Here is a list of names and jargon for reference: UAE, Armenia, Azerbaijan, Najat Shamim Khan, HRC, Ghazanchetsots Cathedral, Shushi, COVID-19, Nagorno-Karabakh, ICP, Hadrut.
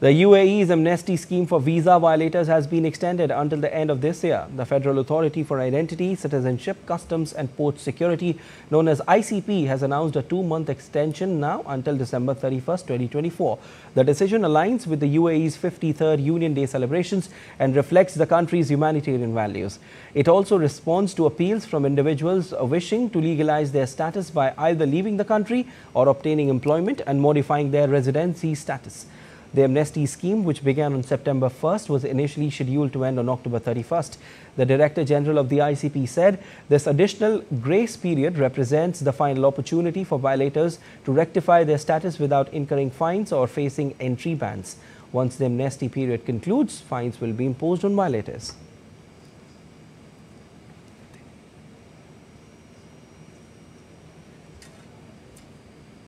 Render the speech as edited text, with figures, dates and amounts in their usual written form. The UAE's amnesty scheme for visa violators has been extended until the end of this year. The Federal Authority for Identity, Citizenship, Customs and Port Security, known as ICP, has announced a 2-month extension now until December 31st, 2024. The decision aligns with the UAE's 53rd Union Day celebrations and reflects the country's humanitarian values. It also responds to appeals from individuals wishing to legalize their status by either leaving the country or obtaining employment and modifying their residency status. The amnesty scheme, which began on September 1st, was initially scheduled to end on October 31st. The Director General of the ICP said this additional grace period represents the final opportunity for violators to rectify their status without incurring fines or facing entry bans. Once the amnesty period concludes, fines will be imposed on violators.